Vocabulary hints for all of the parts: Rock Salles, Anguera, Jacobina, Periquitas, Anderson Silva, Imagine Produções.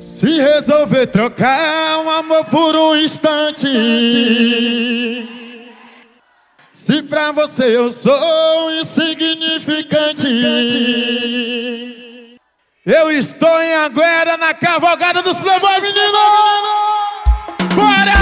Se resolver trocar um amor por um instante, se pra você eu sou insignificante, eu estou em Anguera na cavalgada dos playboy, menino! Bora!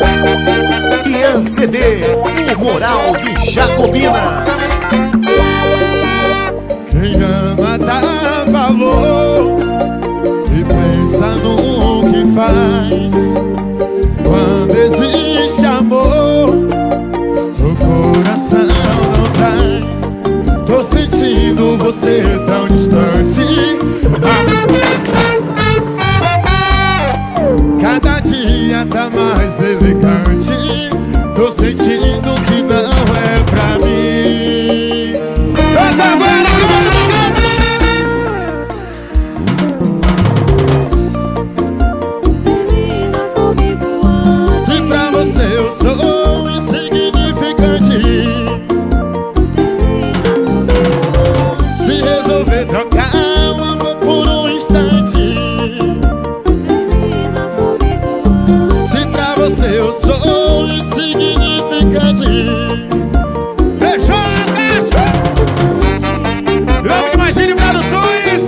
Anderson CDS, o moral de Jacobina. Quem ama dá valor e pensa no que faz. Quando existe amor, o coração não cai. Tô sentindo você tão distante. Cada dia tá mais elegante. Tô sentindo que não é pra mim. Canta agora! Termina comigo antes. Se pra você eu sou insignificante, se resolver trocar um amor por um instante, se pra você eu sou insignificante. Fechou a caixa! Imagine Produções!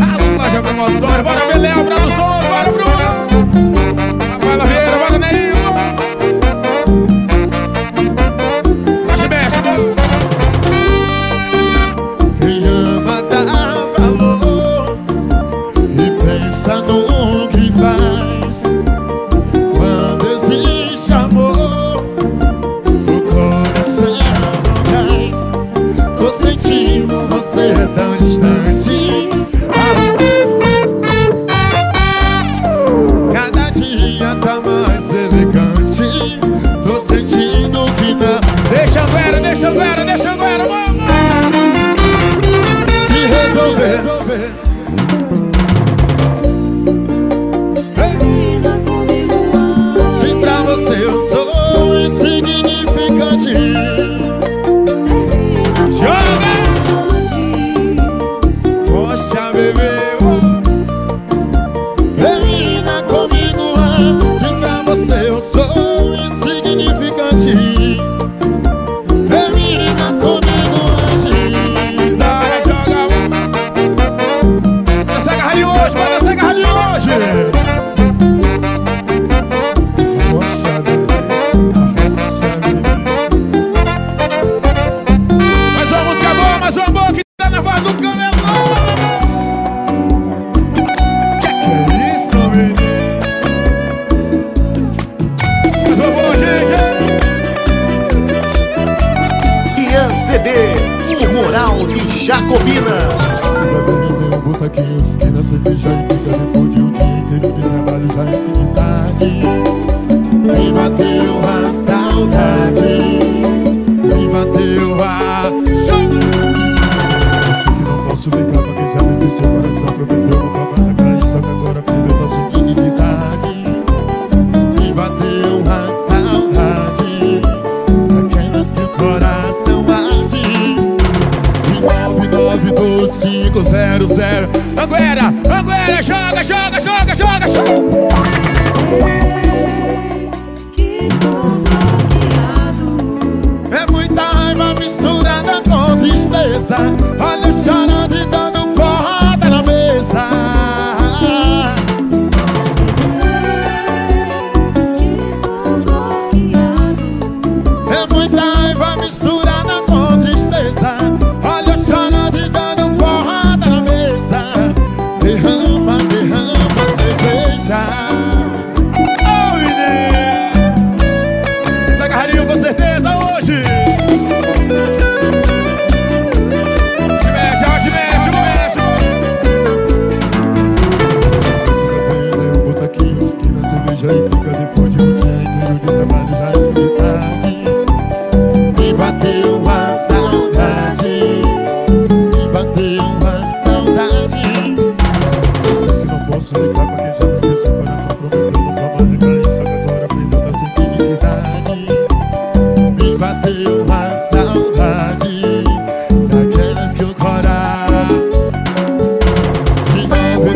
A loja promoções! Bora, Beléu, Produções! Bora, Bruno! Rafaela Vieira, bora, Neil! Faz besta! Quem ama dá valor e pensa no que faz. Quando existe amor, você é tão distante. Cada dia tá mais elegante. Tô sentindo que não. Deixa agora, deixa agora, deixa agora, vamos! Se resolver. Hey! Se pra você eu sou insignificante. Jacobina. Jacobina, eu boto aqui em esquina, cerveja e fica depois de um dia inteiro de trabalho, já é fim de tarde. Me bateu a saudade, me bateu a... Eu sei que não posso ligar pra quem já me esqueceu, o coração prometeu nunca mais na cara, e só que agora perdeu nossa dignidade. Me bateu a saudade, aquelas que o coração arde. 992-500 Anguera, Anguera, joga, joga, joga, joga, joga. Que bom bloqueado. É muita raiva misturada com tristeza. Olha eu chorando e dando porrada na mesa. É muita raiva misturada com tristeza. Olha eu chorando e dando porrada na mesa. Derrama, derrama cerveja. Oh, menino! Essa carrinha com certeza hoje. Te mexe, ó, te mexe, mexe. Eu boto aqui em esquina, cerveja e fica depois de um dia inteiro de trabalho, já é fim de tarde. Me bateu a saudade. Bateu a saudade. Eu sei que não posso ligar pra quem já me esqueceu, o coração prometeu nunca mais recair, só que agora a perda tá sem dignidade. deu a saudade daquelas que eu corava.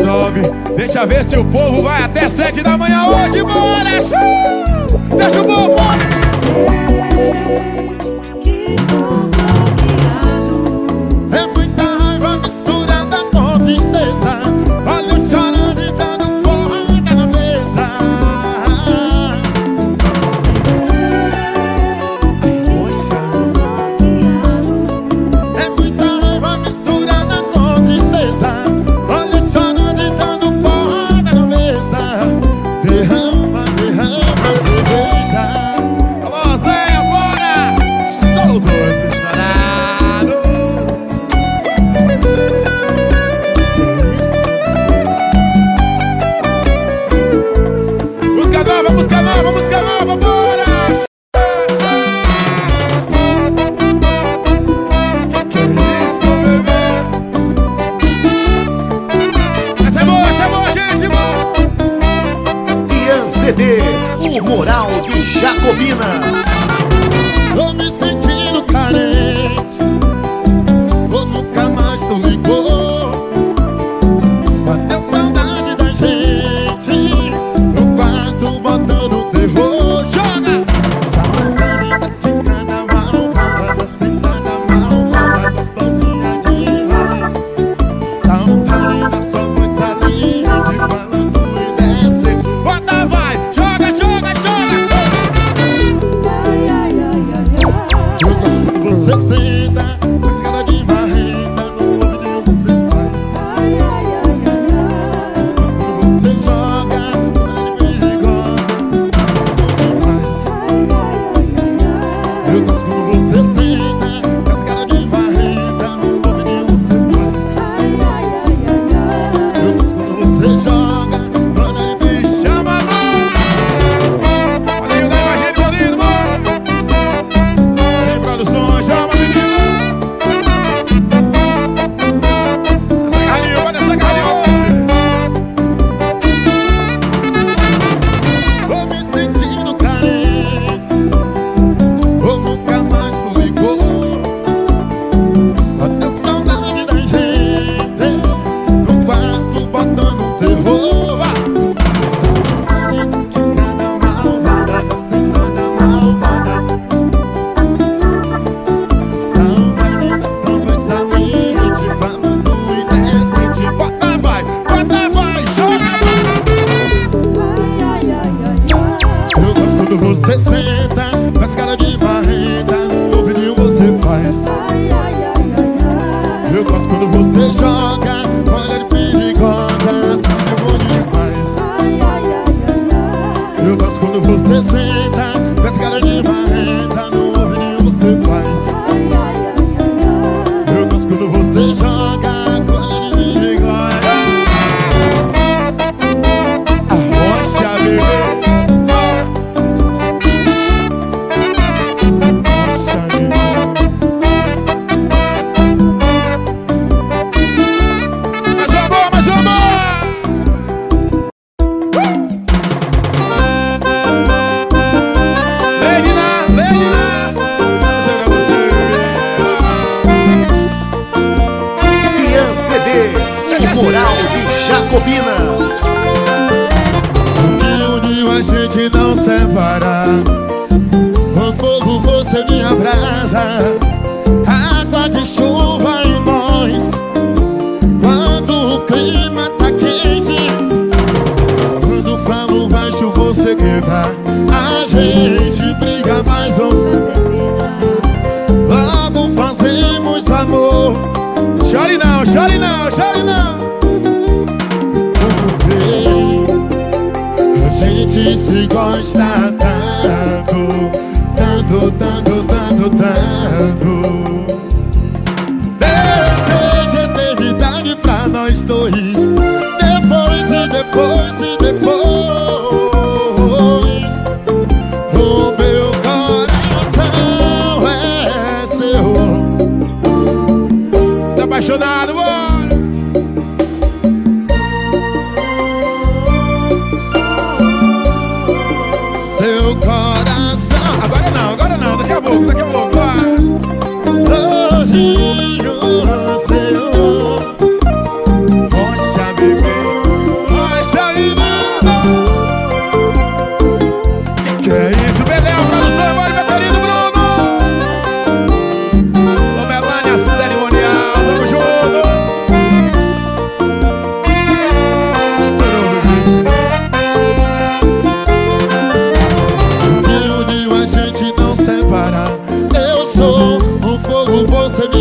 9, deixa ver se o povo vai até 7 da manhã hoje. Bora, show! Deixa o povo! É muita raiva misturada com tristeza. Olha eu chorando e dando porrada na mesa. É muita raiva misturada com tristeza. Olha eu chorando e dando porrada na mesa. Derrama, derrama, cerveja. Vamos ver, bora! Sou dois estourados. Música nova, bora! Que isso, bebê? Essa é boa, gente, boa! Ian CDS, o moral de Jacobina. Tô me sentindo carente, ou nunca mais tu ligou. Bateu saudade da gente, no quarto botando. Seu coração. Agora não, daqui a pouco.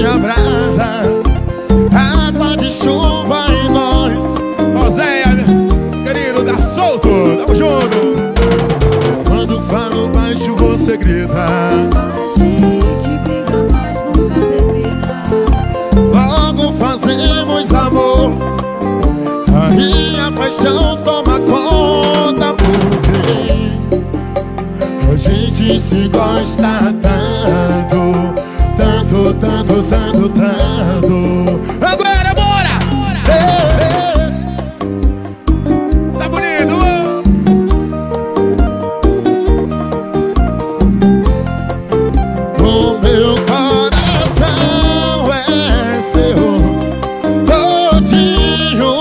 abraça, água de chuva em nós. Oséia, querido, dá solto, dá um jogo. Quando falo baixo você grita, a gente briga, mas nunca deve brigar. Logo fazemos amor, a minha paixão toma conta, porque a gente se gosta tanto. Tanto, tanto, tanto, tanto. Agora, bora! Bora. Tá bonito! O meu coração é seu, todinho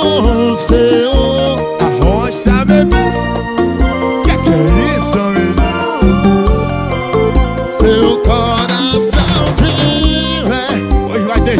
seu. Arrocha, bebê. Que é isso, menino? Seu coração. Hoje vai ter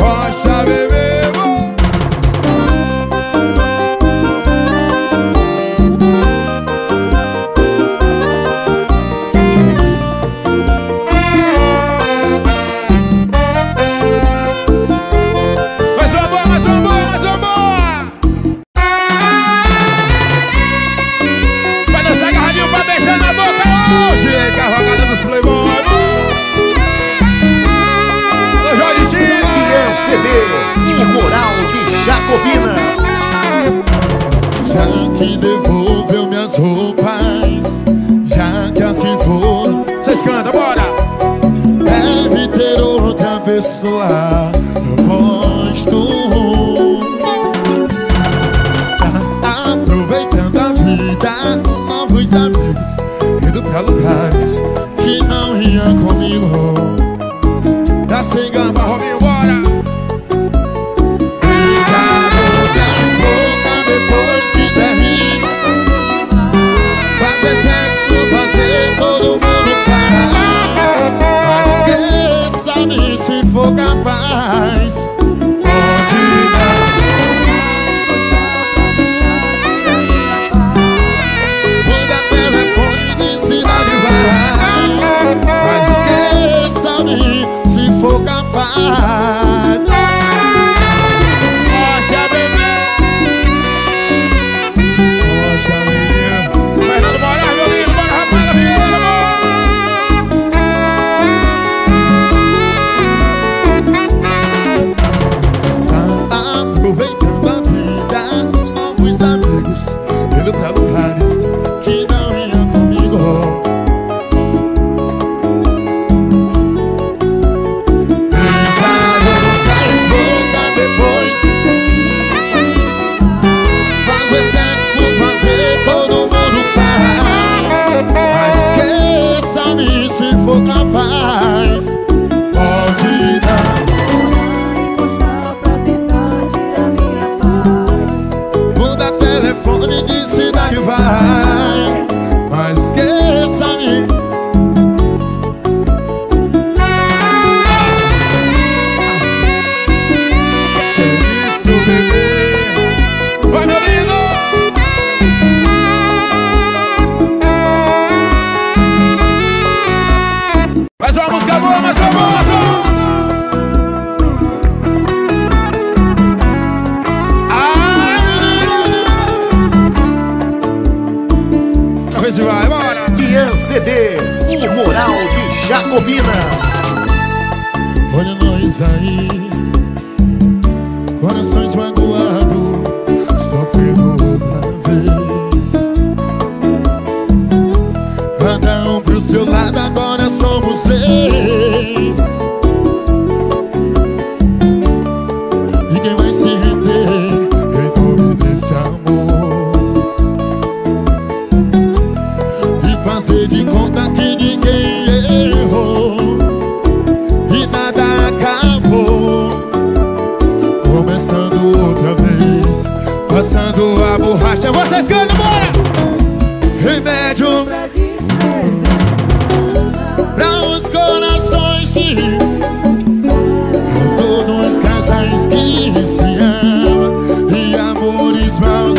Rocha, bebê. Jacobina, já que devolveu minhas roupas, já que arquivou, vocês cantam, bora! Deve ter outra pessoa, aposto. Tá aproveitando a vida, novos amigos, indo pra lugares que não ia comigo. Tá sem gamba, Robinho, bora! Se for capaz, pode dar. Manda telefone de sinalizar, mas esqueça-me se for capaz. Rocha, bebê. Rocha, menino. Mas não morar, meu lindo. Bora, rapaz, menino. Pra lugares que não iam comigo. Beijar outras bocas depois, fazer sexo, fazer todo mundo faz, mas esqueça-me se for capaz. Pode dar. Telefone de cidade vai, mas esqueça-me. Que é isso, bebê? Vai, meu lindo! Mais uma música boa, mais uma boa, mais uma boa. Vai, bora! Anguera CDS, o moral de Jacobina. Olha nós aí, corações magoados, sofrendo outra vez. Cada um pro seu lado, agora somos seis. Ninguém vai se render em nome desse amor. Fazer de conta que ninguém errou e nada acabou. Começando outra vez, passando a borracha. Vocês cantam, bora! Remédio pra os corações de todos os casais que se amam e amores maus.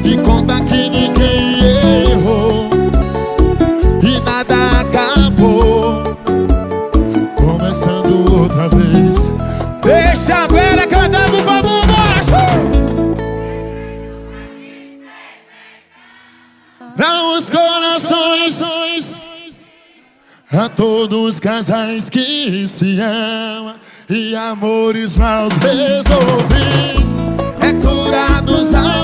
Fez de conta que ninguém errou e nada acabou, começando outra vez. Deixa a Anguera cantar, por favor, bora! Pra os corações, a todos os casais que se amam e amores mal resolvidos, é curados apaixonar.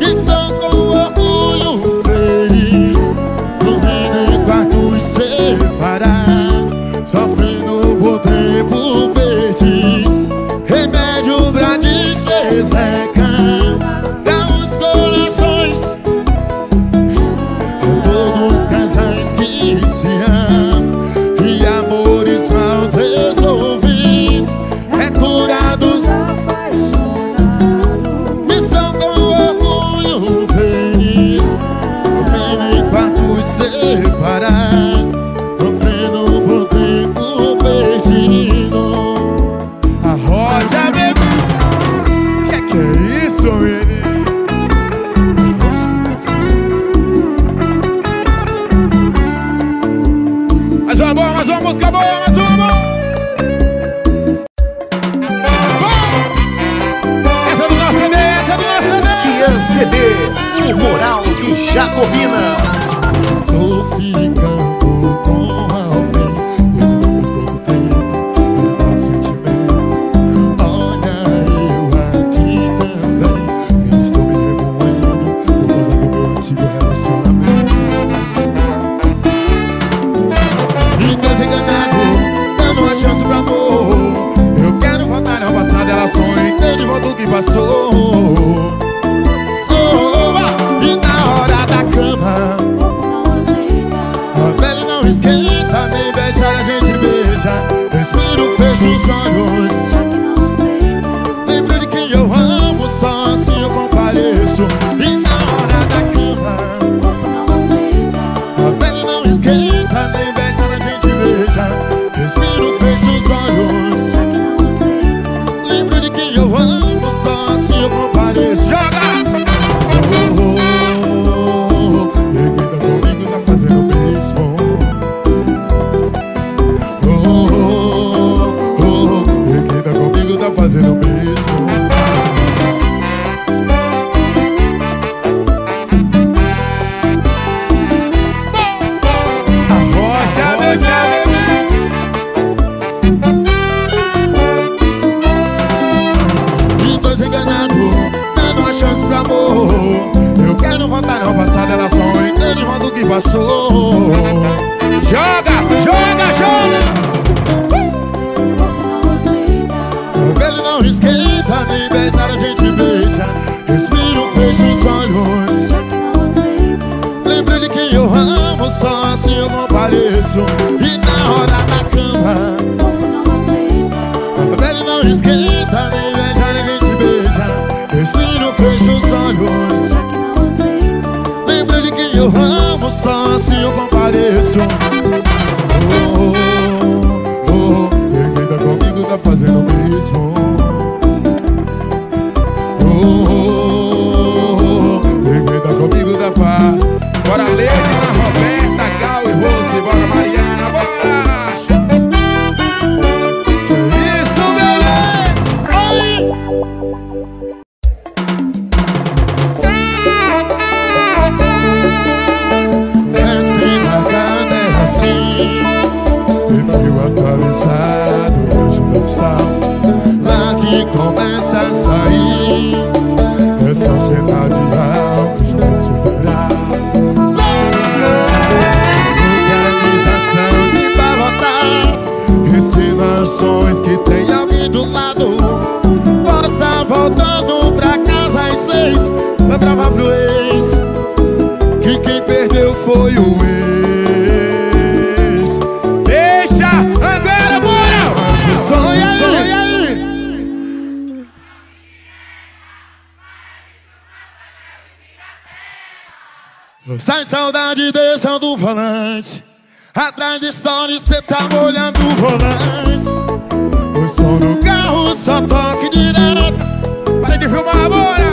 Estou com orgulho ferido, dormindo em quartos separados, sofrendo por tempo perdido, remédio pra dessecar. Pra os corações, com todos os casais que se amam e amores mal resolvidos, é curados apaixonar. Jacobina, tô ficando com alguém, levando faz pouco tempo, levando sentimento. Olha eu aqui também, eu estou me remoendo por causa do meu antigo relacionamento. Me desenganado, dando uma chance pro amor. Eu quero voltar ao passado, ela só entende o modo que passou. Fecho os olhos, lembro de quem eu amo, só assim eu compareço. E na hora da cama, a pele não esquenta, nem beija, a gente beija. Respiro, fecho os olhos, lembro de quem eu amo, só assim eu compareço. Joga! Passou. Joga, joga, joga. O velho não esquenta, nem beijar a gente beija. Respiro, fecho os olhos, lembro de quem eu amo, só assim eu compareço. E na hora da cama, o velho não esquenta, nem beijar a gente beija. Respiro, fecho os olhos, lembro de quem eu amo, só assim eu compareço. Oh, oh, oh, quem deita comigo tá fazendo o mesmo. Oh, oh, oh, quem deita comigo tá fazendo o mesmo. Bora Lene, Ana Roberta, Gal e Rose, bora Mariana, bora! Lá que começa a sair essa cena de algo está de superar. Vulcanização de Bavotá, insinuações que tem alguém do lado. Nós tá voltando pra casa às 6, pra gravar pro ex, que quem perdeu foi o ex. Sai saudade descendo do volante, atrás de stories cê tá molhando o volante. O som do carro só toque direto. Para de filmar agora.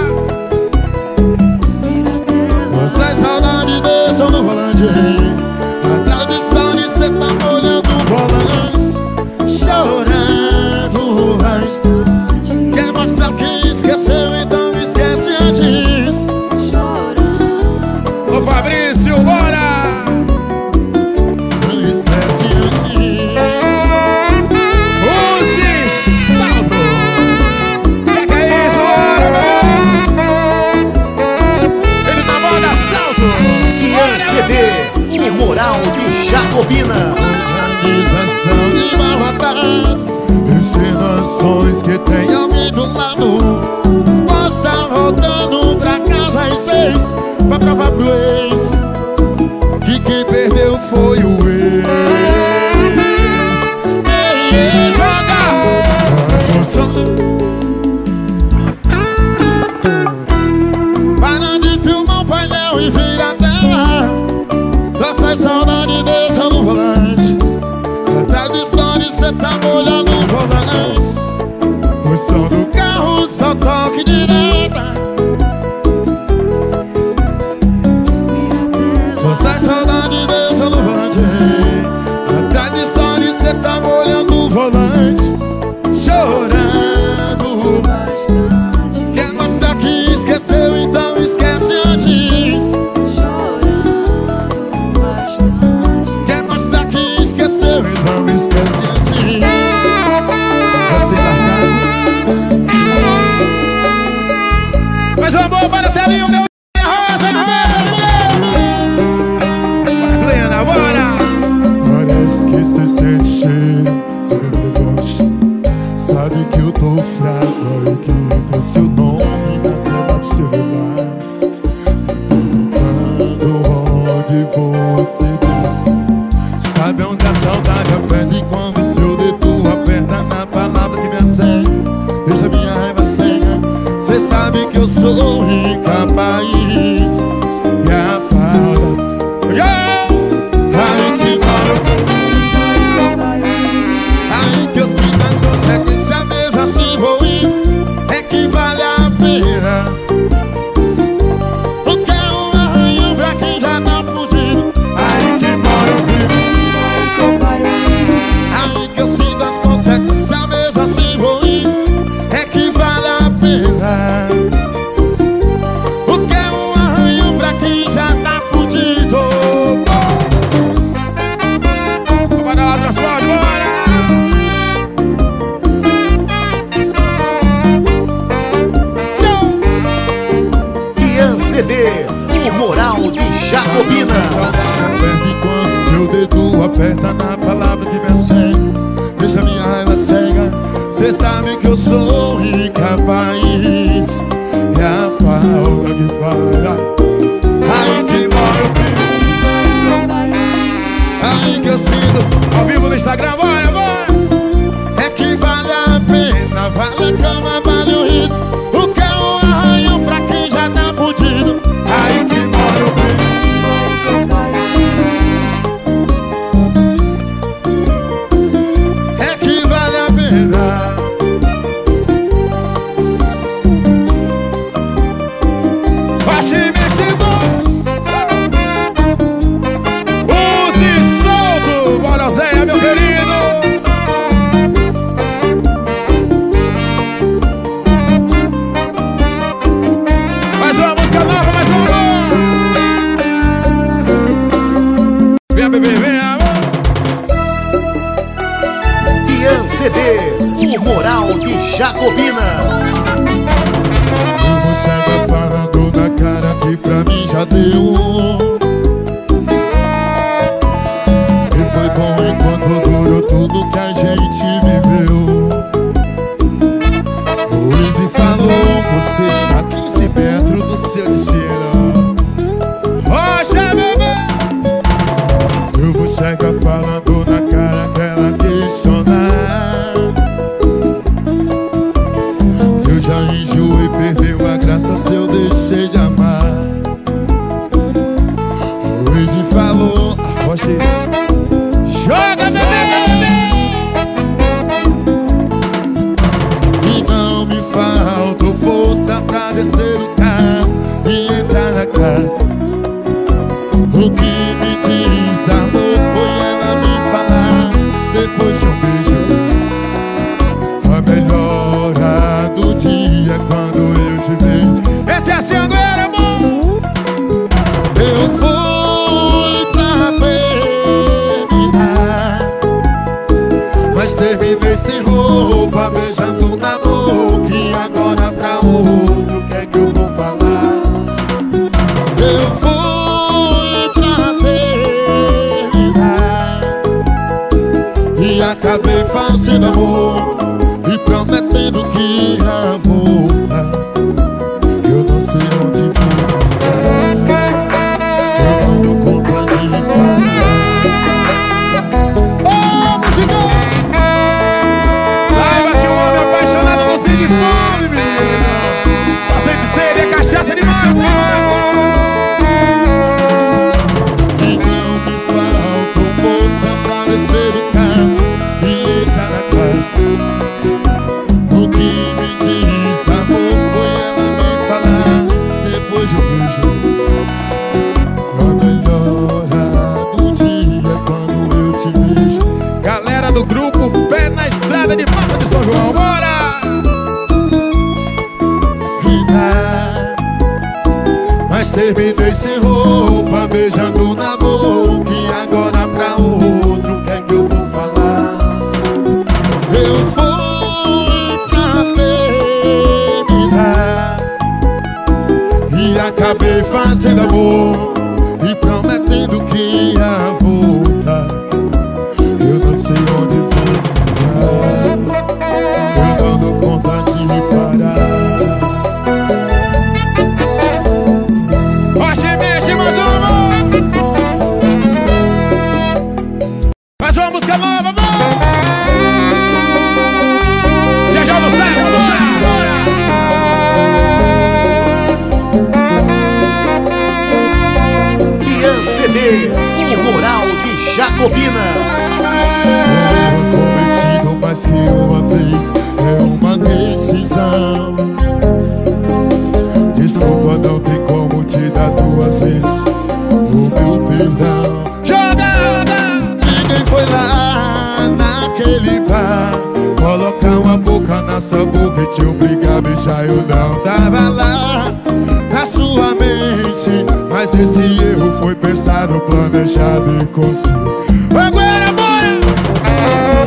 Atrás de saúde cê tá molhando o volante, chorando o rastro. Quer mostrar o que esqueceu, então esquece antes. Chorando. Ô Fabrício, bora! Esquece antes. Use salvo. Pega isso, bora! Ele tá bom de assalto. CD, o moral de Jacobina. Organização de malvada, encenações que tem alguém do lado. Posta rodando pra casa às 6, pra provar pro ex que quem perdeu foi o ex. Ei, joga! Para de filmar o painel e vira a tela. Sai saudade dessa no volante. Atrás de história cê tá molhando o volante. O som do carro só toque direita. Só sai saudade dessa no volante. Atrás de história cê tá molhando o volante, chorando. Quer mostrar que esqueceu, então esquece antes. Não me esquece de você marcado. Mais uma boa para a telinha, meu rosa, para plena, bora! Parece que você sente cheiro de deboche. Sabe que eu tô fraco, olha que entra seu nome na tela do celular. Perguntando onde você tá. Sabe onde a saudade aperta e quando se eu detuo aperta na palavra que me acende. Deixa minha raiva cega. Cê sabe que eu sou incapaz e a fala aí que eu sinto as consequências. Mesmo assim vou ir. É que vale a pena, porque é um arranhão pra quem já tá fudido. Aí que mora eu vivo. Essa mesa assim vou ir, é que vale a pena. O que é um arranhão pra quem já tá fudido? Vamos lá, transforme, bora! Ian CDs, o moral de Jacobina. Quando seu dedo aperta na palavra que me acende. Deixa minha raiva cega. Cê sabe que eu sou incapaz e a falta que falha. Aí que mora o vivo. Aí que eu sinto. Ao vivo no Instagram, bora, bora. É que vale a pena. Vale a cama, vale o risco. O que é um arranhão pra quem já tá fudido. Aí que mora o vivo. Jacobina. E você vai falando na cara que pra mim já deu. E foi bom enquanto durou tudo que a gente viveu. Luiz falou, você está a 15 metros do seu destino. Rocha, bebê. E você vai falando na cara que ela questionar. Já enjoei, perdeu a graça se eu deixei de amar. O Ed falou, a rocha. Joga, bebê! E não me faltou força pra descer o carro e entrar na casa. O que me roupa, beijando na boca. E agora pra outro, o que é que eu vou falar? Eu fui traveira e acabei fazendo amor e prometendo que ia voltar. Eu não sei onde fui, eu não dou conta de mim. Ô, música! Saiba que o homem apaixonado não sente fome, menina. Só sente sede, é cachaça demais, hein? E não me faltou força pra descer do carro e entrar na classe. De Mata de São João, bora! Mas terminei sem roupa, beijando na boca. E agora pra outro, o que é que eu vou falar? Eu fui traveira e acabei fazendo amor e prometendo que ia voltar. Eu não sei onde vou. Eu não dou conta de me parar. Oxe, mexe, mais uma música nova, vamos! Já joga o Salles, bora! Anderson CDS, o moral de Jacobina. Mas que uma vez é uma decisão. Desculpa, não tem como te dar duas vezes o meu perdão. Jogada! Ninguém foi lá naquele bar colocar uma boca na sua boca e te obrigar a beijar. Eu não tava lá na sua mente, mas esse erro foi pensado, planejado e consciente. Anguera, bora!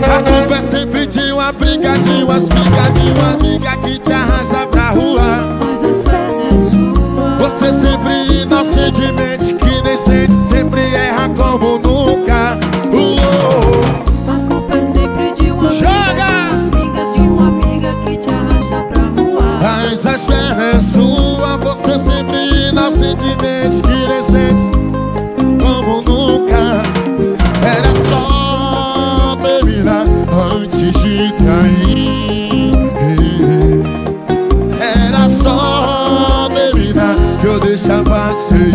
A culpa é sempre de uma briga, de uma espiga, de uma amiga que te arrasta pra rua. Mas a espada é sua. Você sempre inocentemente, que nem sente, sempre erra como nunca. A culpa é sempre de uma briga, de uma espiga, de uma amiga que te arrasta pra rua. Mas a espada é sua. Você sempre inocentemente, que nem sente como nunca. Era só antes de cair, era só terminar que eu deixava você ir.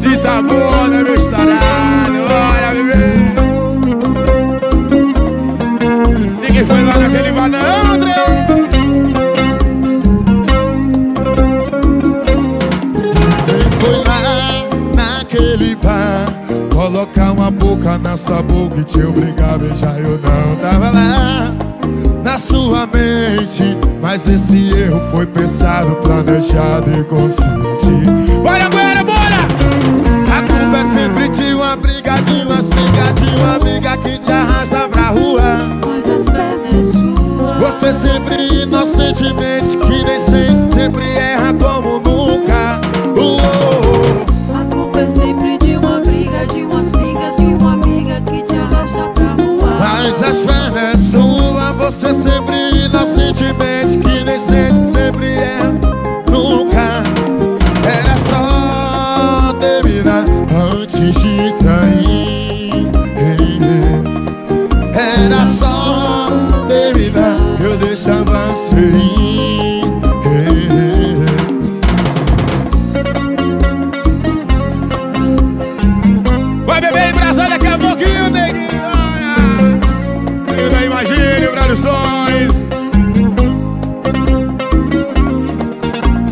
De tambor, né, meu estarado? Olha, bebê. Ninguém foi lá naquele malandro. Ninguém foi lá naquele bar colocar uma boca na sua boca e te obrigar a beijar. Eu não tava lá na sua mente, mas esse erro foi pensado, planejado e consciente. Bora, bora, bora! A culpa é sempre de uma briga, de uma xinga, de uma amiga que te arrasta pra rua. Mas as pedras suas. Você sempre inocentemente, que nem sente, sempre erra como nunca. A culpa é sempre de umas brigas, de uma amiga que te arrasta pra rua. Mas a espada é sua. Você sempre inocentemente, que nem sente, sempre é nunca. Era só terminar antes de cair. Era só terminar, eu deixava você ir. Imagine Produções.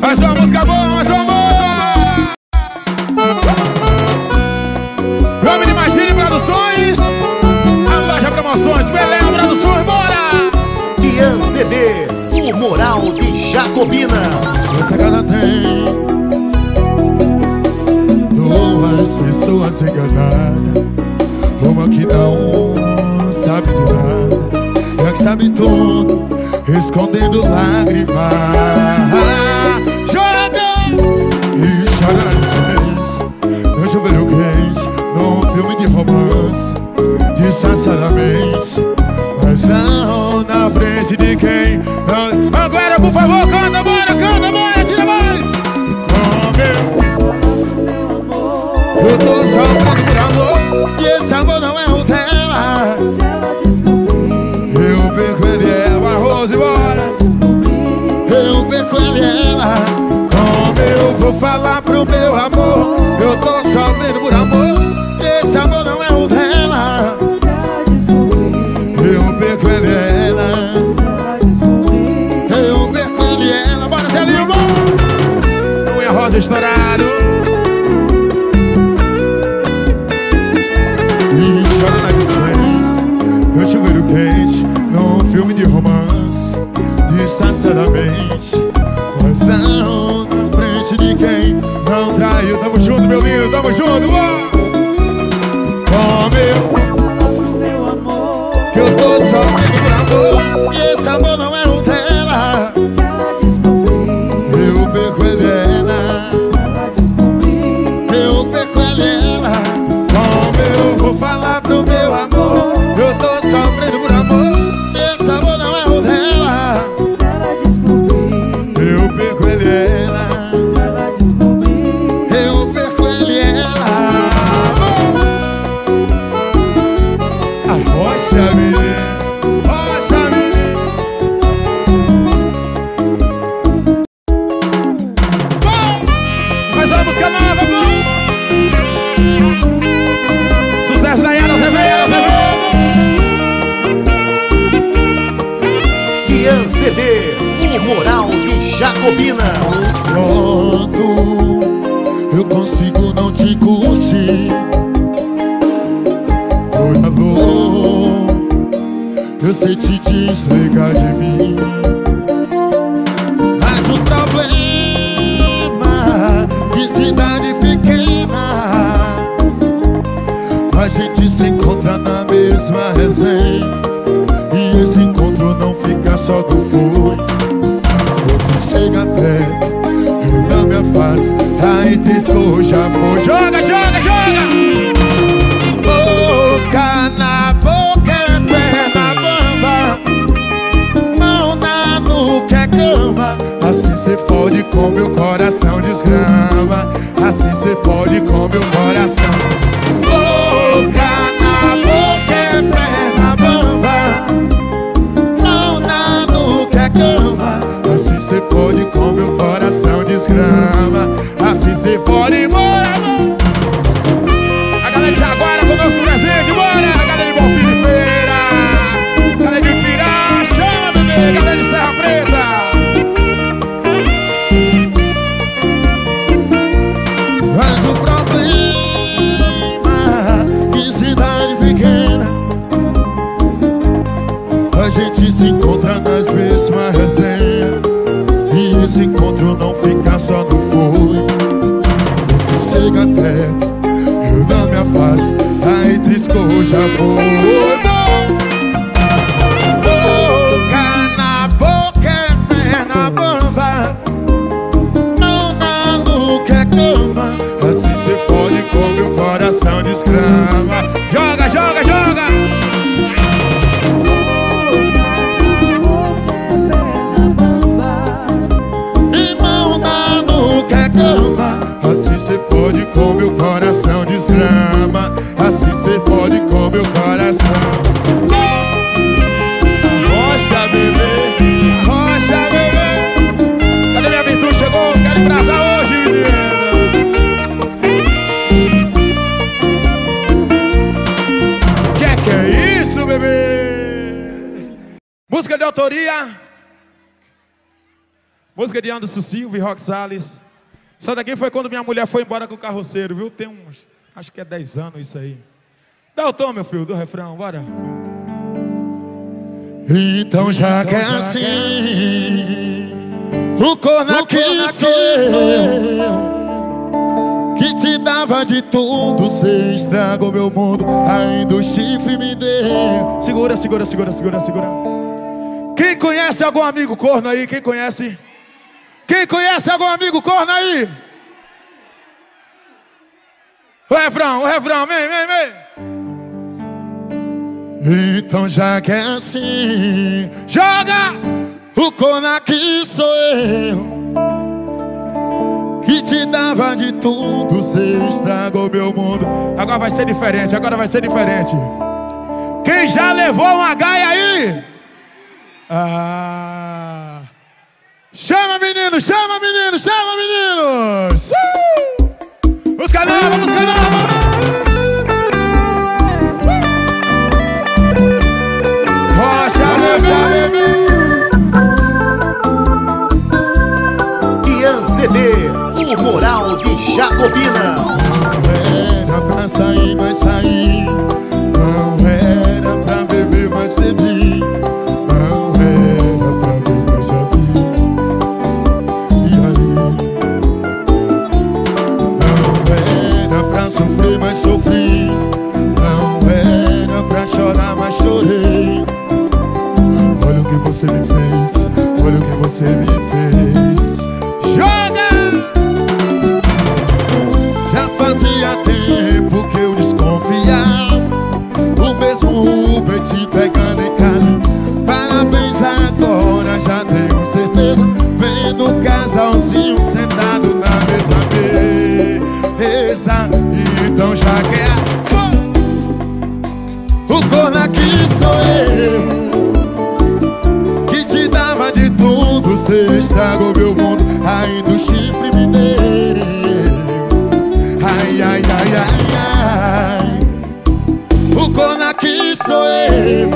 Faz uma música boa, mais uma boa. Vamos, Imagine Produções. A loja Promoções, Belém Produções, bora! Ian CDs, o moral de Jacobina. Essa cara tem duas pessoas enganadas, uma que dá um. sabe de nada, já que sabe tudo, escondendo lágrimas. Chora! E chora nas vezes, não chover o crente, num filme de romance, desnecessariamente, mas não na frente de quem não... Agora, por favor, canta, bora, tira mais! Como eu tô sofrendo por amor, e esse amor não é o dela. Eu perco ele, ela, Rose, bora. Eu perco ele, ela. Como eu vou falar pro meu amor, eu tô sofrendo por amor, e esse amor não é o dela. Eu perco ele, ela. Eu perco ele, ela. Bora, Telinho, bora. Unha rosa estourado. Num filme de romance, desnecessariamente, mas não na frente de quem não traiu. Tamo junto, meu lindo, tamo junto. Oh, meu amor, que eu tô sofrendo por amor, e esse amor não é o dela. Eu perco ele, ela. Eu perco ele, ela. Como eu vou falar pro meu amor, eu tô sofrendo por amor, esse amor não é o dela. Eu perco ele, ela. Eu perco ele, ela. A rocha, menina, rocha, menina. Bom, mais uma música nova, bom. Sucesso da Yana, você vê ela, você vê. CDs, o moral de Jacobina. Pronto, eu consigo não te curtir. Oi, alô, eu sei te desligar de mim. Mas o problema de cidade pequena, a gente se encontra na mesma resenha. E esse encontro não fica só do fui. Você chega perto, eu não me afasto. Aí triscou, já foi. Joga, joga, joga! Boca na boca, perna bamba, mão na nuca é cama. Assim cê fode com meu coração desgrama. Assim cê fode com meu coração. Boca na boca, perna bamba, assim cê fode com meu coração desgrama. Assim cê fode, bora, amor. A galera de agora com o nosso presente, bora. A galera de Bonfim de Feira, a galera de Pirá, chama, bebê. A galera de Serra Preta. Mas o problema de cidade pequena, a gente se encontra nas mesmas resenhas. E esse encontro não fica só no fui. Você chega até, eu não me afasto. Aí triscou, já foi. Boca na boca, perna bamba, mão na nuca, cama. Assim cê fode com meu coração desgrama. Joga, joga, joga! Assim cê fode com meu coração desgrama. Assim cê fode com meu coração. Rocha, bebê, rocha, bebê. Cadê minha virtude? Chegou, quero embrasar hoje, menina. Que é isso, bebê? Música de autoria, música de Anderson Silva e Rock Salles. Essa daqui foi quando minha mulher foi embora com o carroceiro, viu? Tem uns, acho que é 10 anos isso aí. Dá o tom, meu filho, do refrão, bora. Então já que é assim, o corno aqui sou eu, que te dava de tudo. Cê estragou meu mundo, ainda o chifre me deu. Segura, segura, segura, segura, segura. Quem conhece algum amigo corno aí? Quem conhece? Quem conhece algum amigo corno aí? O refrão, vem, vem, vem. Então já que é assim, joga! O corno aqui sou eu, que te dava de tudo, cê estragou meu mundo. Agora vai ser diferente, agora vai ser diferente. Quem já levou uma gaia aí? Ah. Chama, menino, chama, menino, chama, menino. Música nova, música nova. Rocha, bebê, bebê. CDs, o moral de Jacobina. Não era pra sair, mas saí. Não era pra beber, mas bebi. Não era pra ver, mas já vi. E aí? Não era pra sofrer, mas sofri. Não era pra chorar, mas chorei. Olha o que você me fez, olha o que você me fez. Joga! Já fazia tempo que eu desconfiava. O mesmo Uber te pegando em casa. Parabéns, agora já tenho certeza. Vendo um casalzinho sentado na mesa. Então já quer. O corno aqui sou eu, que te dava de tudo, cê estragou meu mundo. Ainda o chifre me deu. Ai, ai, ai, ai, ai. O corno aqui sou eu.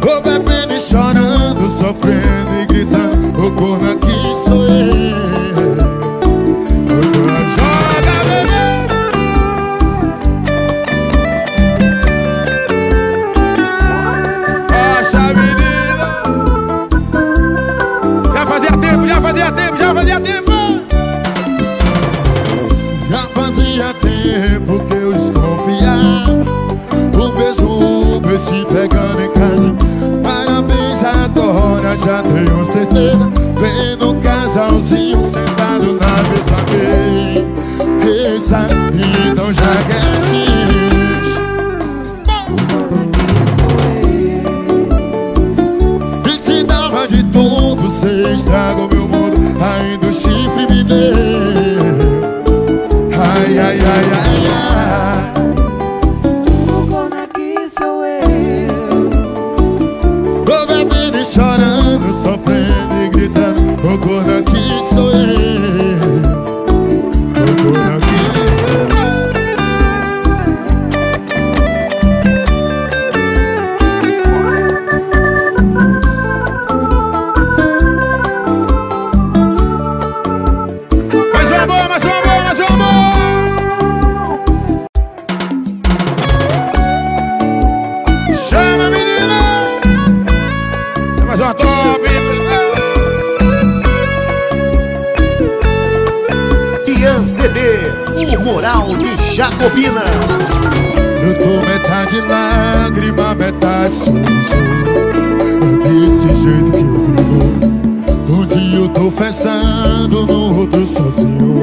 Tô bebendo e chorando, sofrendo e gritando. O corno aqui sou eu. Joga, bebê. Nossa, menina. Já fazia tempo. Já fazia tempo. Já fazia tempo que eu desconfiava. O mesmo Uber te pegando em casa. Parabéns, agora já tenho certeza. Vendo um casalzinho sentado na mesa. Então já quer assim. Cê estragou meu mundo, ainda o chifre me deu. Ai, ai, ai, ai, ai. O corno aqui sou eu. Tô bebendo e chorando, sofrendo e gritando. O corno aqui sou eu. O corno Jacobina. Eu tô metade lágrima, metade sorriso. É desse jeito que eu vivo. Um dia eu tô festando, no outro sozinho.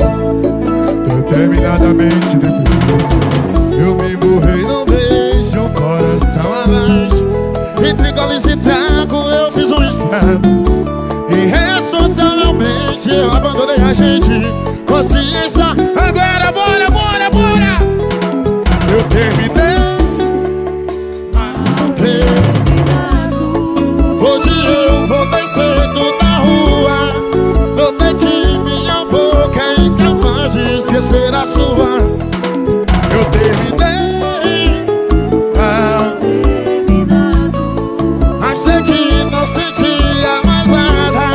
Determinadamente deprimido. Eu me borrei, não vejo o coração abaixo. Entre goles e trago eu fiz um estado. E ressocialmente eu abandonei a gente. Consciência, agora bora, bora, bora. Eu terminei, matei. Hoje eu vou descendo da rua. Notei que minha boca é incapaz de esquecer a sua. Eu terminei, achei que não sentia mais nada.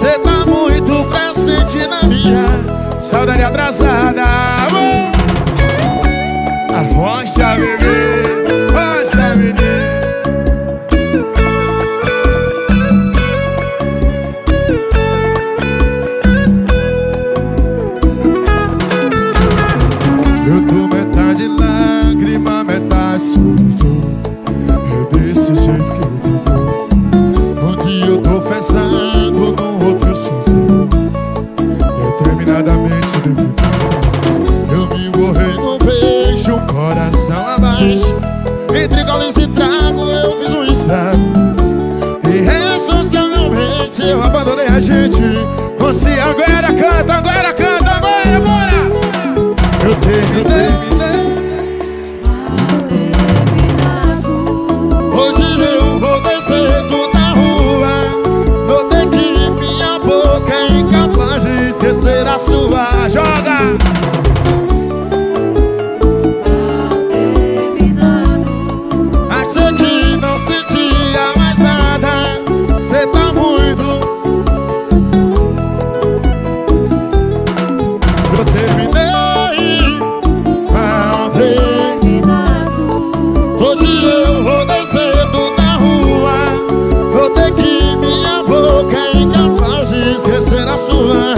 Cê tá muito presente na minha saudade atrasada, amor. A rocha, bebê, rocha, bebê. confessando com outro sozinho. Eu terminadamente se identifico. Eu me envolvi no beijo, o coração abaixo. Entre goles e trago eu fiz um estrago. E ressocialmente eu abandonei a gente. Você agora canta, agora canta, agora bora. Eu terminei. Será sua, joga! Achei que não sentia mais nada. Cê tá muito. Eu terminei. Mal terminado. Hoje eu vou descendo da rua. Vou ter que minha boca é incapaz de esquecer a sua.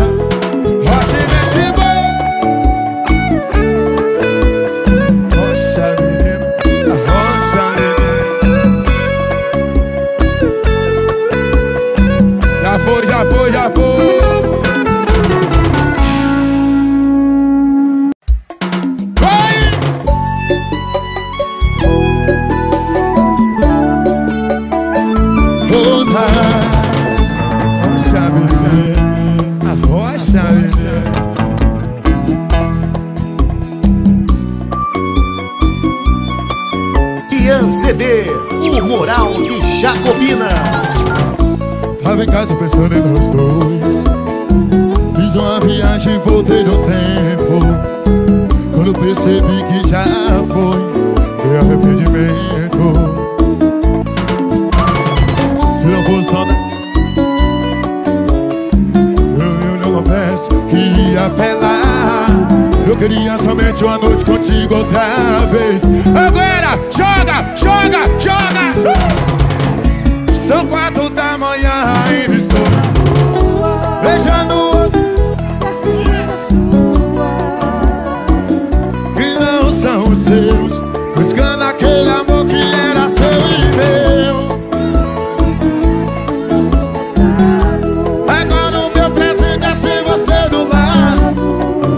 CDs, o moral de Jacobina. Tava em casa pensando em nós dois. Fiz uma viagem e voltei no tempo. Quando percebi que já foi, meu arrependimento. Se não fosse só eu não confesso que ia apelar. Eu queria somente uma noite contigo outra vez. Anguera, joga, joga, joga. São 4 da manhã, ainda estou beijando que não são os seus, buscando aquele amor que era seu e meu. Agora o meu presente é sem você do lado.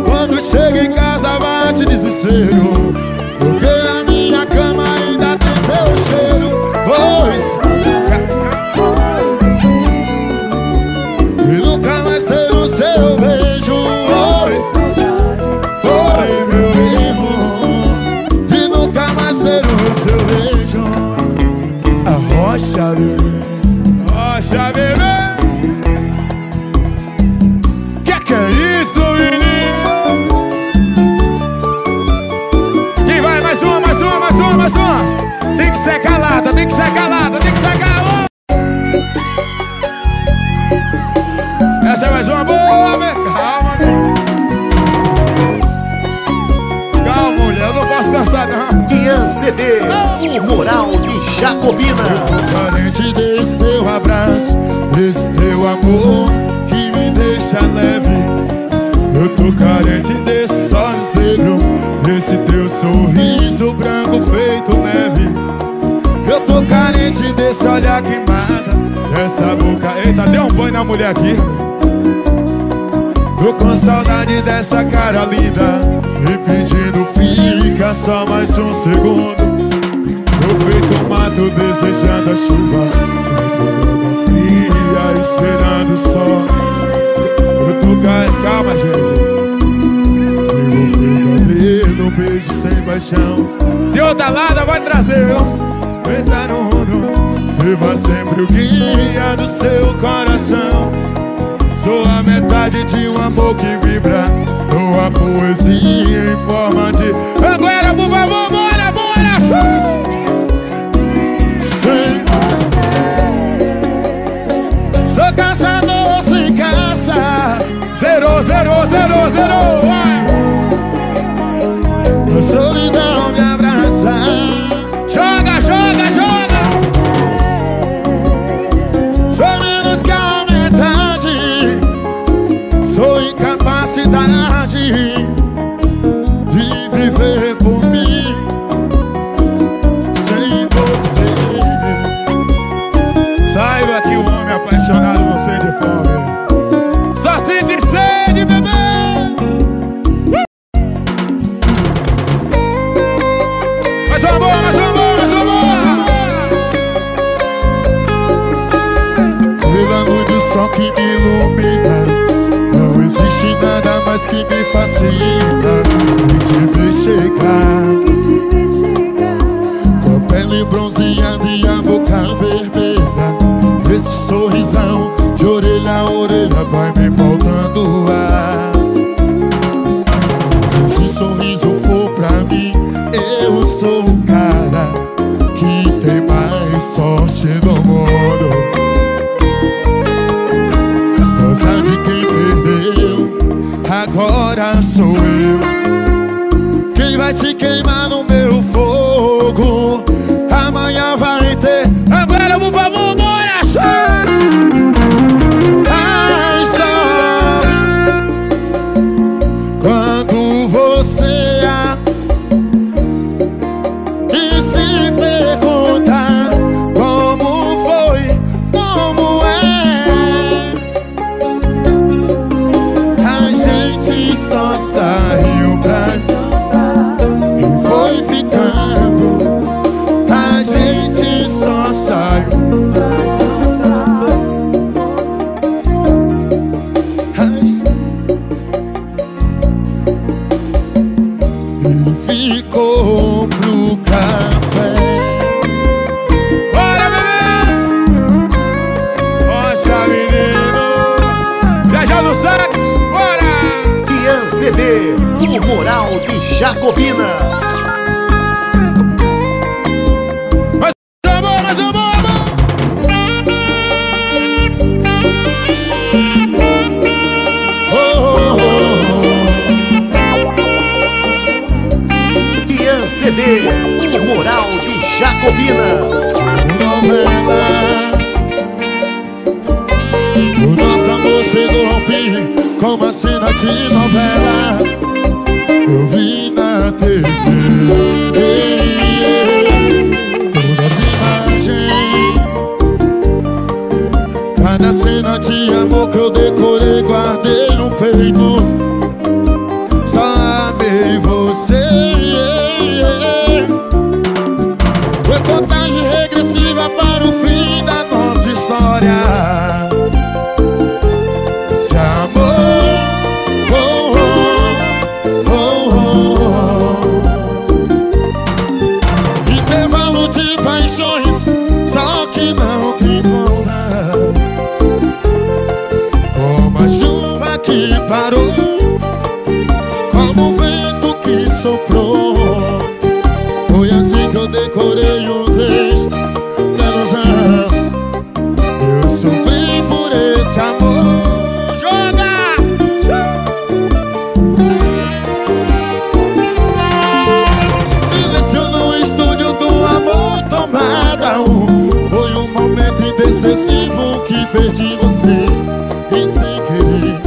Quando chego em casa bate desespero. Rocha, bebê, rocha, bebê. Que é isso, menino? E vai, mais uma, mais uma, mais uma, mais uma. Tem que ser calada, tem que ser calada, tem que ser calada. Essa é mais uma boa, velho. Calma, meu. Calma, mulher, eu não posso dançar, não. CDs, o moral de Jacobina. Carente desse teu abraço, desse teu amor que me deixa leve. Eu tô carente desses olhos negros, desse teu sorriso branco feito neve. Eu tô carente desse olhar que mata, dessa boca. Eita, deu um banho na mulher aqui. Tô com saudade dessa cara linda e pedindo fica só mais um segundo. Tô feito mato desejando a chuva, tô fria esperando o sol. Eu tô carente, calma gente, eu vou pesadelo, beijo sem paixão. De outra lada vai trazer eu, eita no mundo. Viva sempre o guia do seu coração. Sou a metade de um amor que vibra numa poesia em forma de Anguera, por favor, bora, bora! Sou caçador sem caça. Zerou, zerou, zerou, zerou, vai! A solidão me abraça. Joga, joga, joga. Sou menos que a metade. Sou incapacidade de viver por mim. Saiba que o homem apaixonado não sente fome, só sente sede, bebê. Mais uma boa, mais uma boa, mais uma boa. Pela luz do sol que me ilumina, não existe nada mais que me fascina. E te ver chegar com a pele bronzeada e a boca vermelha, esse sorrisão de orelha a orelha vai me faltando ar. Se esse sorriso for pra mim, eu sou o cara que tem mais sorte no mundo. Rosa de quem perdeu, agora sou eu. Quem vai te queimar no meu fogo, amanhã vai ter. Agora por favor, bora! Mas não, quando você há e se perguntar como foi, como é, a gente só saiu pra jantar e foi ficando. A gente só saiu pra jantar. O moral de Jacobina. Mas amor, mais amor, amor. Oh, oh, oh. Que CDs, o moral de Jacobina. Novela. O nosso amor chegou ao fim, como a cena de novela. Eu vi na TV todas as imagens, cada cena de amor que eu decorei, guardei no peito. Só amei você. Foi contagem regressiva para o fim da nossa história. Parou, como o vento que soprou. Foi assim que eu decorei o texto da nossa. Eu sofri por esse amor. Joga! Silêncio no estúdio do amor, tomada um. Foi um momento indecisivo que perdi você. E sem querer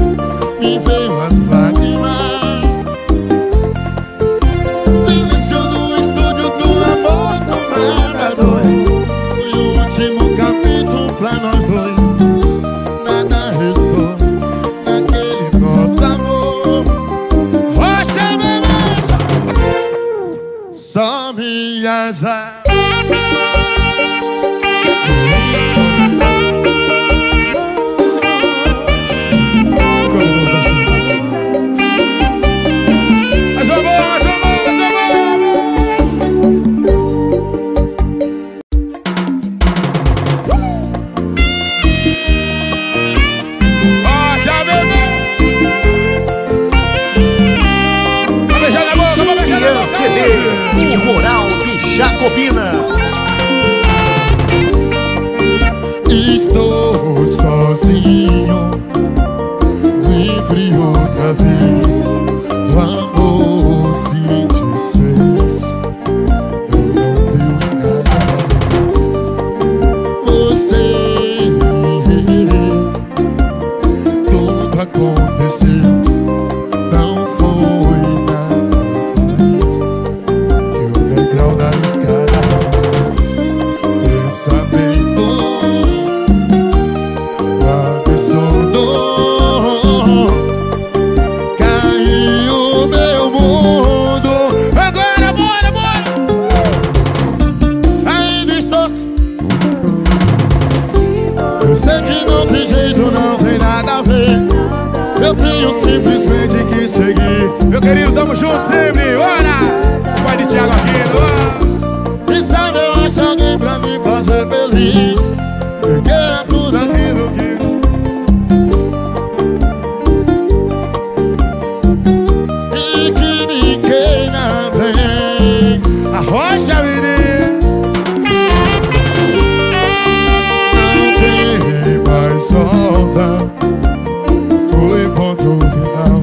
me veio as lágrimas. Silêncio no estúdio do amor, tomara dois. E o último capítulo pra nós dois. Nada restou naquele nosso amor. Rocha, bebê, só minhas águas. Moral de Jacobina. Estou sozinho, livre outra vez. O amor se desfez, eu não tenho nada. Você, tudo aconteceu. Sabendo Sei que não tem jeito, não tem nada a ver. Eu tenho simplesmente que seguir. Meu querido, tamo junto sempre, bora! Vai de Thiago aqui, e sabe, eu acho alguém pra me fazer feliz. Porque é tudo aquilo que rocha, menino. Não tem mais solta. Foi ponto final.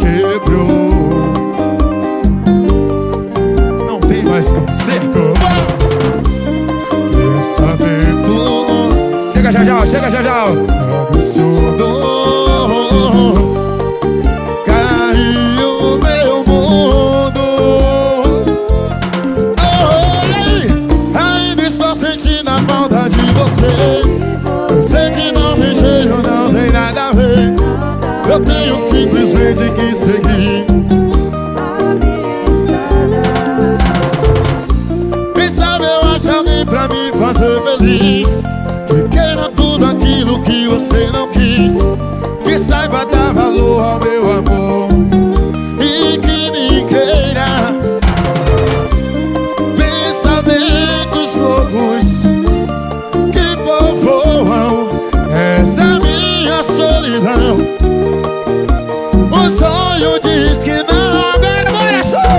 Quebrou. Não tem mais conserto. Pensamento. Chega já já, chega já já. Absurdo. Eu sei que não tem jeito, não tem nada a ver. Eu tenho simplesmente que seguir. Quem sabe eu acho alguém pra me fazer feliz, que queira tudo aquilo que você não quis, que saiba dar valor ao meu amor e que me queira. Pensamentos loucos voam, essa minha solidão. O sonho diz que não. Agora bora, show!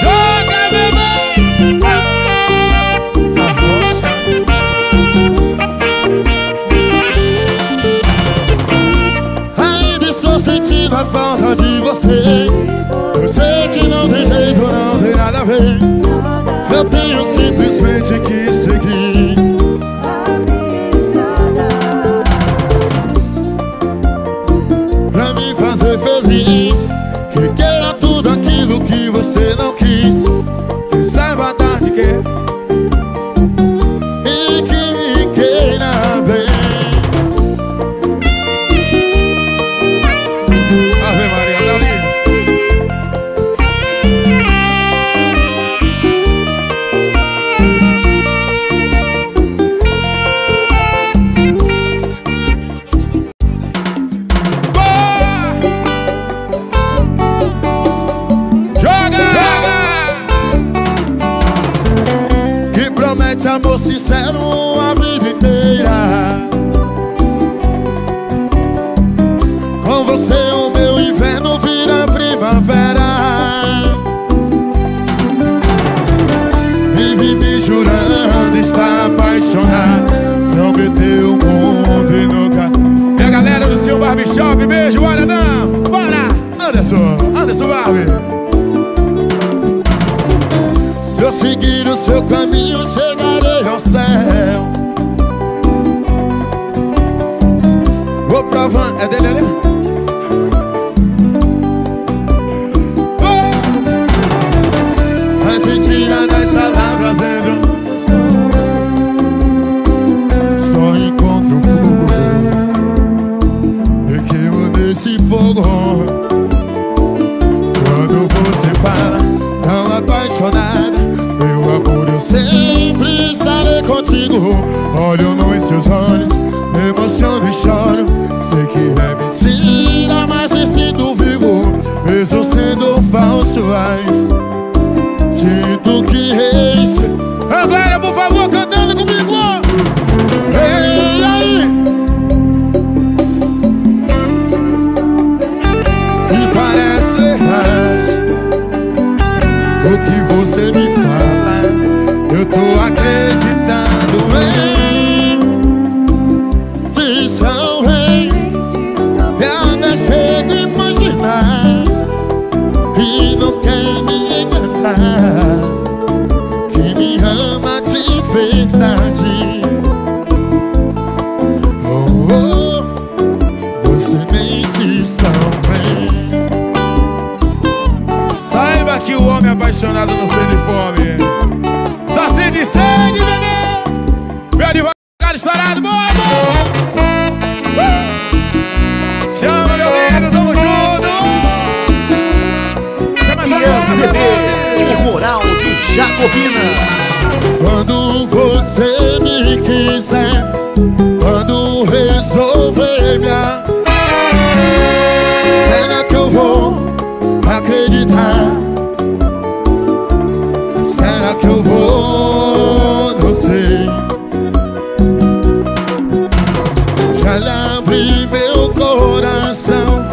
Joga, bebê! A rocha. Ainda estou sentindo a falta de você. Eu sei que não tem jeito, não tem nada a ver. Eu tenho simplesmente que seguir. Pra me fazer feliz, que queira tudo aquilo que você não quis, que saiba dar de quê e que me queira bem. Ave Maria, Dalí. Amor sincero a vida inteira. Com você o meu inverno vira primavera. Vive me jurando estar apaixonado, prometeu o mundo e nunca. E a galera do seu Barbie Shop, beijo, olha não, bora! Anderson, Anderson Barbie. Se eu seguir o seu caminho, chegarei ao céu. Vou provar, é dele, ali? Mas mentira das palavras entram. Só encontro o fogo e queimo desse fogo. Quando você fala tão apaixonada, meu amor, eu sempre estarei contigo. Olho nos seus olhos, me emociono e choro. Sei que é mentira, mas me sinto vivo, mesmo sendo falso, mas sinto que é isso. Agora, por favor, cantando comigo. Ei, aí. E parece verdade o que você me fala, eu tô acreditando em te são rei. Eu não chego a imaginar e não quer me enganar, que me ama de verdade. Oh, oh, você nem te são rei. Saiba que o homem apaixonado não sente fome, só sente sede, bebê. Meu advogado estourado, boa, boa. Chama, meu dedo, tamo junto. Essa é mais uma moral do Jacobina. Quando você me quiser, quando resolver me amar, será que eu vou acreditar? Será que eu vou? Não sei. Já abri meu coração,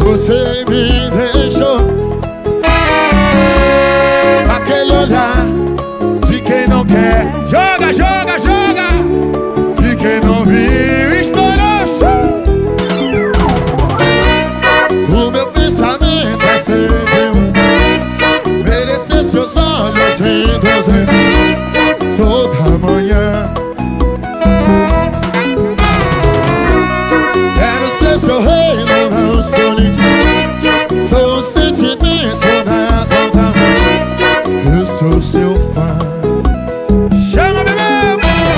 você me deixou aquele olhar de quem não quer. Joga, joga, joga. De quem não viu, estourou. O meu pensamento é ser Deus, merecer seus olhos lindos toda manhã. Quero ser seu rei, não sou ninguém. Sou um sentimento na conta. Eu sou seu fã. Chama meu amor.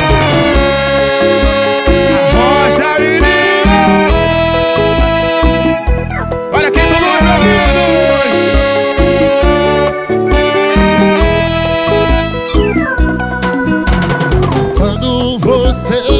Rocha e Lima. Olha quem tá nos ouvindo. Quando você me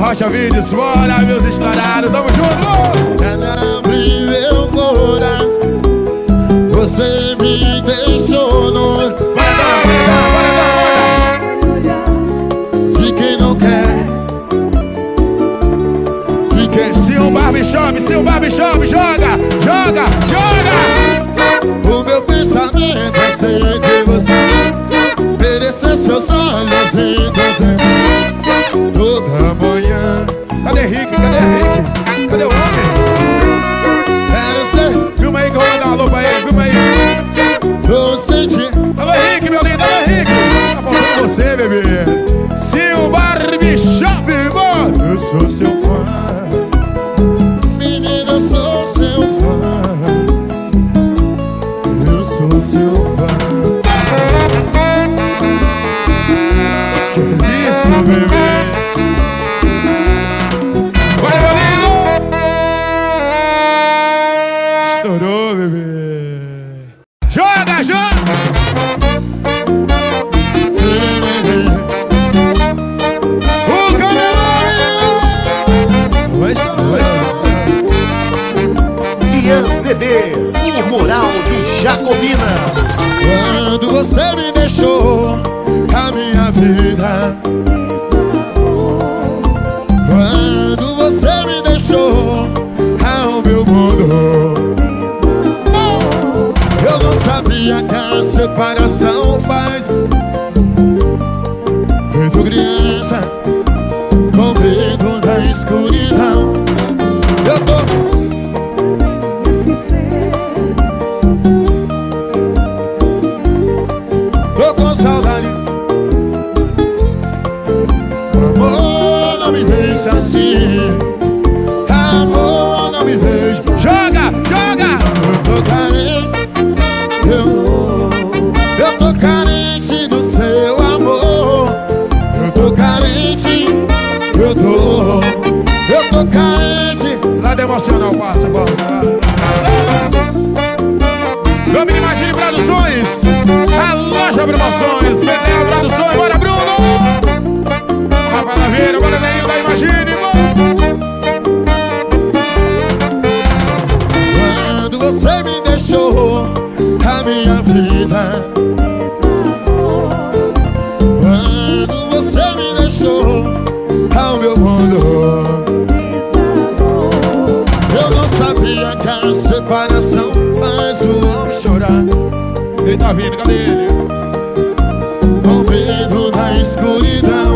Rocha Vídeos, bora meus estourados, tamo junto! Ela abriu meu coração, você me deixou no... Bora, bora, bora, bora! De quem não quer, de quem... Se um barbe chove, se um barbe chove, joga, joga, joga! O meu pensamento é ser de você, merecer seus olhos e você. Toda manhã. Cadê Henrique? Cadê Henrique? Cadê o homem? Quero ser. Filma aí que eu vou dar alô pra ele. Filma aí. Vou sentir. Alô Henrique, meu lindo. Alô Henrique. Tá faltando você, bebê. Se o Barbie Shop, eu sou seu fã. Menina, eu sou seu fã. Eu sou seu fã. Que isso, bebê. CDs, o mural de Jacobina. Quando você me deixou, a minha vida. Quando você me deixou, ao meu mundo. Eu não sabia que a separação faz. Feito criança, com medo da escuridão. Eu tô... saudade. Amor, não me deixe assim. Amor, não me deixe. Joga, joga. Eu tô carente do seu amor. Eu tô carente. Nada emocional passa, volta. Nome de Imagine Produções, a loja Promoções, BTL Produções, bora Bruno! Rafa Laveira, bora Neil da Imagine, bora! Quando você me deixou, a minha vida. Quando você me deixou, ao meu mundo. Eu não sabia que a separação faz o homem chorar. Ele tá vindo, cadê ele? Com medo da escuridão.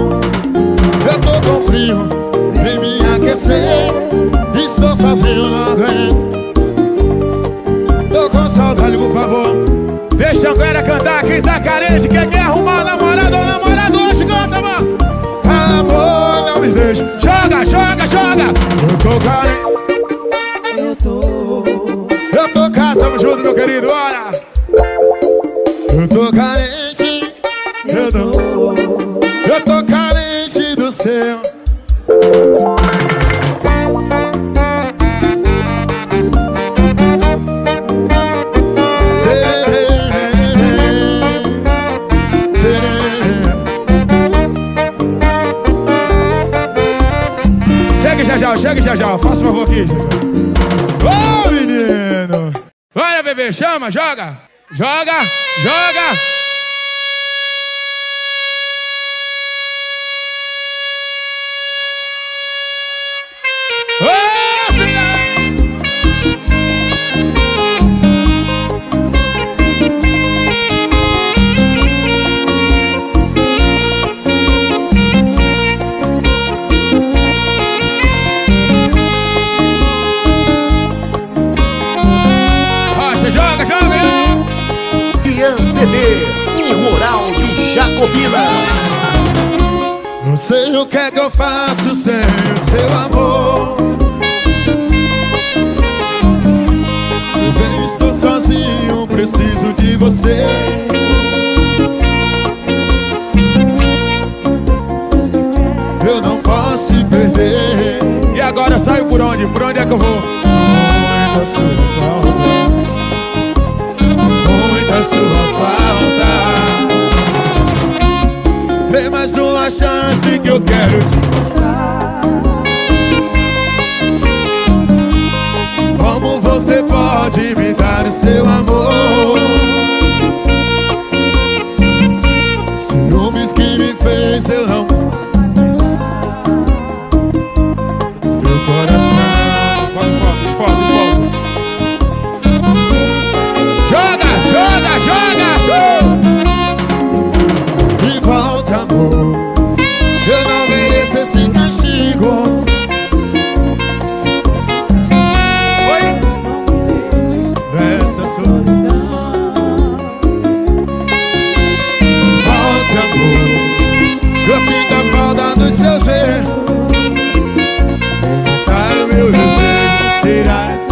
Eu tô com frio, vem me aquecer. Estou sozinho, não aguento. Tô com saudade, por favor. Deixa a Anguera cantar, quem tá carente. Quer me arrumar namorado ou namorado hoje, canta, mano. Amor, não me deixa. Joga, joga, joga. Eu tô carente. Eu tô carente, tamo junto, meu querido, olha. Eu tô carente, eu dou. Eu tô carente do seu. Chega já já, faça um favor aqui. Ô, menino! Olha, bebê, chama, joga! Joga! Joga! Ô, CDs, o moral do Jacobina. Não sei o que é que eu faço sem seu amor. Eu bem estou sozinho, preciso de você. Eu não posso te perder. E agora eu saio por onde? Por onde é que eu vou? Muita sua falta. Vem mais uma chance que eu quero te contar. Como você pode me dar o seu amor? Ciúmes que me fez eu não. Meu coração vai forte, forte, forte. Joga, joga, show! Me volta, amor. Eu não mereço esse castigo. Oi? Nessa solidão. Volta, amor. Eu sinto a falta dos seus ver. Matar o meu desejo, tirar essa.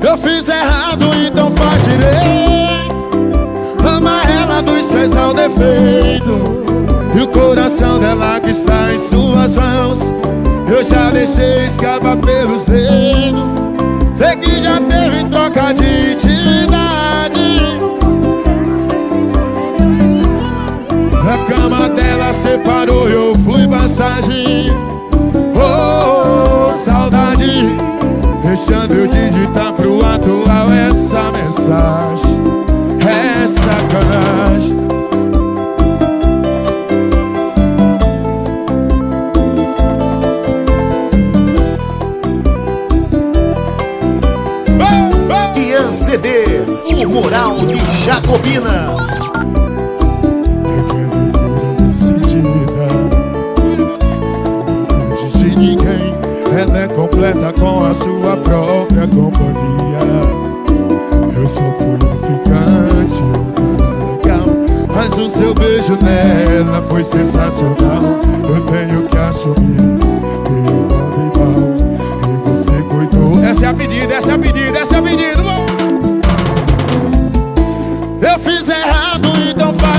Eu fiz errado, então faz.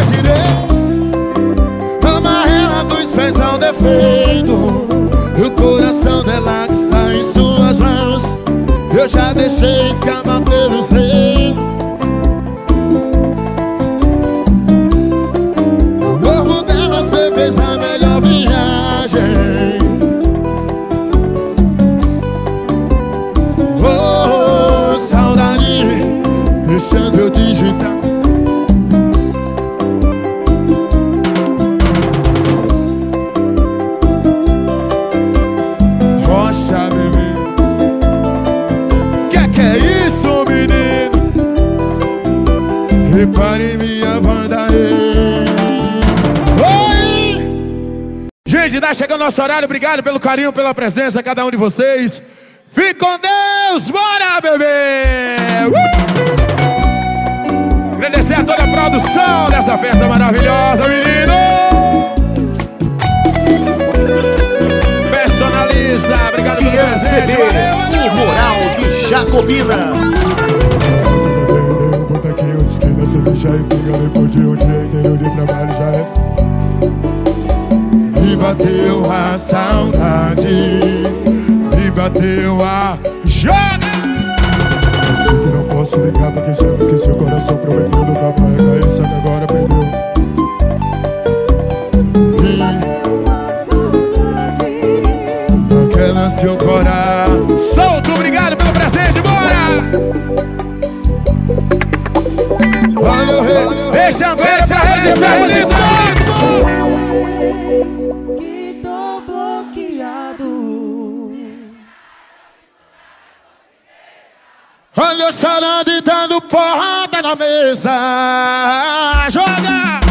deixei escapar pelo trem. O corpo dela, você fez a melhor viagem. Oh, saudade, deixando eu digitar. Repare minha banda aí. Oi! Gente, tá chegando nosso horário. Obrigado pelo carinho, pela presença, cada um de vocês. Fique com Deus! Bora, bebê! Agradecer a toda a produção dessa festa maravilhosa, menino! Personaliza! Obrigado pelo presente! O moral de Jacobina. Esquina, cerveja e pinga, depois de um dia inteiro de trabalho já é. Me bateu a saudade, me bateu a joga. Eu sei que não posso ligar pra quem já me esqueceu. Coração prometeu do café, aí sabe agora perdeu. E aquelas que eu coração solto, obrigado pelo presente, bora! Deixa Anguera pra resistir. Que tô bloqueado. Olha eu chorando e dando porrada na mesa. Joga!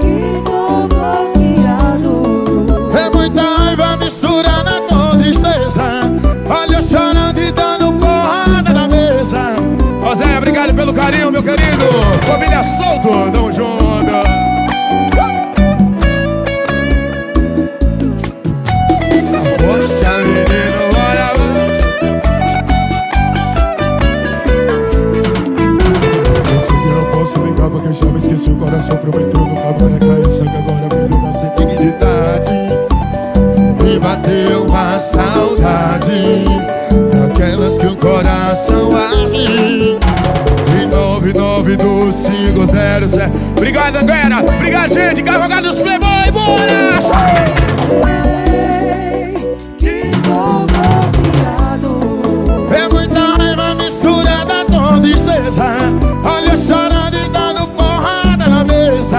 Que tô bloqueado. É muita raiva misturada com tristeza. Olha eu chorando e dando porrada na mesa. Zé, obrigado pelo carinho, meu querido. Família Solto, tamo junto. Poxa, menino, bora. Eu sei que não posso ligar pra quem já me esqueceu. O coração prometeu, nunca vai recair. Só que agora perdeu a dignidade. Me bateu a saudade daquelas que o coração age. 99250. Obrigado, Anguera. Obrigado, gente. Cavalgado dos Playboy. Bora! É muita raiva misturada com tristeza. Olha chorando e dando porrada na mesa.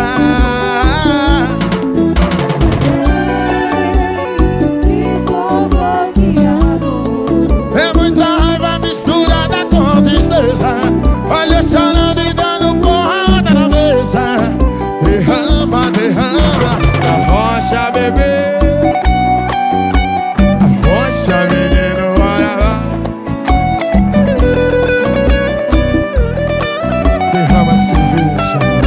Chorando e dando porrada na mesa. Derrama, derrama a rocha, bebê. A rocha, menino, olha lá. Derrama cerveja.